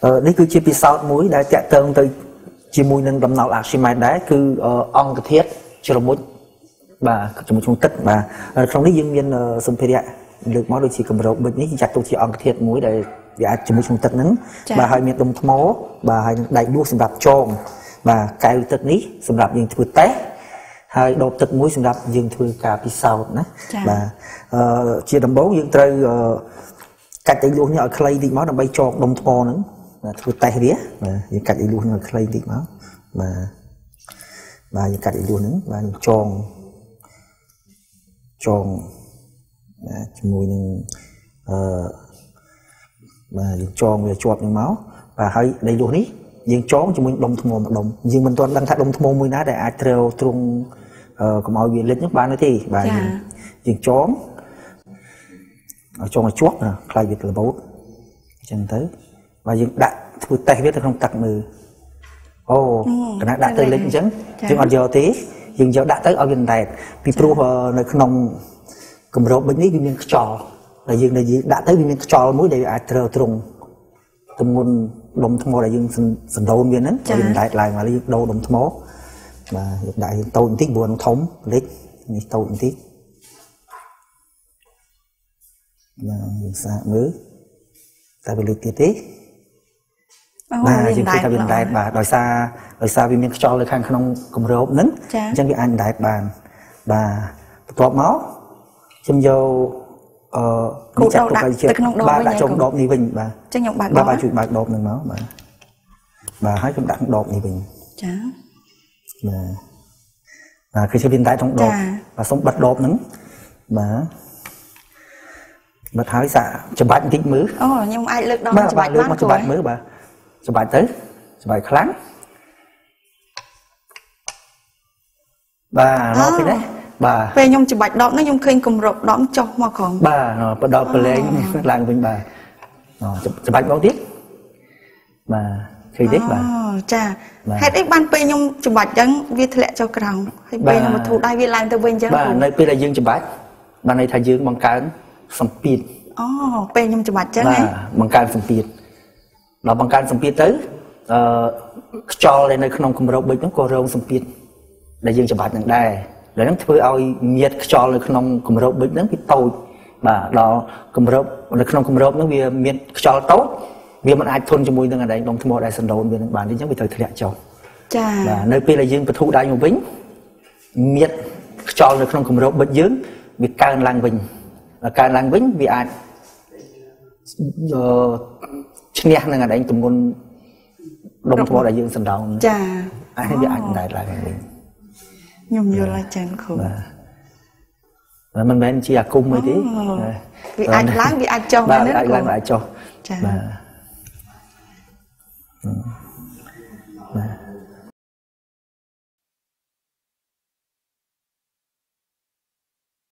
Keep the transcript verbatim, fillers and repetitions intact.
Đây cứ chia pisao mũi đã chạy tường từ chia mũi nên đầm nào là xi mai đấy cứ on cái thiết chia làm mũi và trong một trung tích và trong đấy dương viên sum phê địa được máu đôi chỉ cầm đầu bệnh này chặt tôi chỉ on cái thiết mũi để dạ trong một trung tích nắng và hai miệng đồng máu và hai đại đua sầm đạp tròn và cái tật ní sầm đạp dương thừa té hai đột tật mũi sầm đạp dương thừa cà pisao nữa và chia đầm bố dương tây cạch đi luôn nhờ clay đi máu đầm bay tròn đồng thò nữa thưa tay đĩa và những cạch đi luôn là clay đi máu và và những cạch đi luôn nữa và tròn tròn mùi và tròn về chuột những máu và hơi đầy đủ ní riêng chó cho mình đồng thùng một đồng riêng mình toàn đang thắt đồng thùng mùi đá để ai treo trung của mọi việc lên nhất ba nữa thì và riêng chó cho một chuột là clay việc là bố chân tới và dừng đặt thui tay biết là không tặc mờ, ô, cái này đặt tới lên chấn, dừng ở giờ thế, dừng giờ đặt tới ở bên này, bị pru là nông cầm rổ bên này bị miếng trò, là dừng là gì đặt tới bị miếng trò mũi để ai treo trùng, từng nguồn đồng thô là dừng sần đầu bên đó, dừng đại lại mà lấy đầu đồng thô, mà đại tàu những tí buồn thống lấy tàu những tí, mà xa mới, ta bị lụt tiệt tí. Và chúng ta biến đại và đòi xa đòi xa vì mình cho lời khang không cùng rộp nến chẳng vì anh đại bàn và tọa máu châm dâu đi chặt của cây chết ba đã trông đột như mình và ba bà chụp bạc đột mình máu và và hai chúng đã đột như mình và khi chưa biến đại trong đột và sống bật đột nến mà bật hái xạ chụp bạch tính mứ nhưng ai lực đó chụp bạch mát của ấy số bài tới, số bài kháng bà nó cái đấy bà về nhung chỉ bạch đó nó nhung khinh cùng rộp đón cho mà còn bà nó bắt đầu từ lên làng bên bà nó chỉ bạch bao tiết mà khi đấy bà cha hết ít ban về nhung chỉ bạch chẳng vi lệ cho rằng hay về là một thủ đại vi làng từ bên chẳng bà nơi bây là dương chỉ bạch bà này thay dương bằng cán sầm pin oh về nhung chỉ bạch chẳng đấy bằng cán sầm pin nó bằng cách sầm piết tới cho lên nơi khung cùng râu bịch nó có râu sầm piết để dương chụp ảnh được đây để nó thưa ơi nhiệt cho lên khung cùng râu bịch nó bị tồi mà đó cùng râu nơi khung cùng râu nó bị miệt cho tốt vì mình ai thôn cho mùi đang ở đây đồng thôn một đại sản đầu miền bản đến những cái thời thời đại chồng và nơi kia là dương vật thụ đại nhiều bính miệt cho lên khung cùng râu bịch dướng bị can lang bình và can lang bính vì ai chúng ta đang ở đây tụm con đồng thua đại dương sầm đầu ai biết anh đại lại mình nhung vô là chán khổ và mình bên chỉ là cung mới tí vì anh láng vì anh cho mình đấy cũng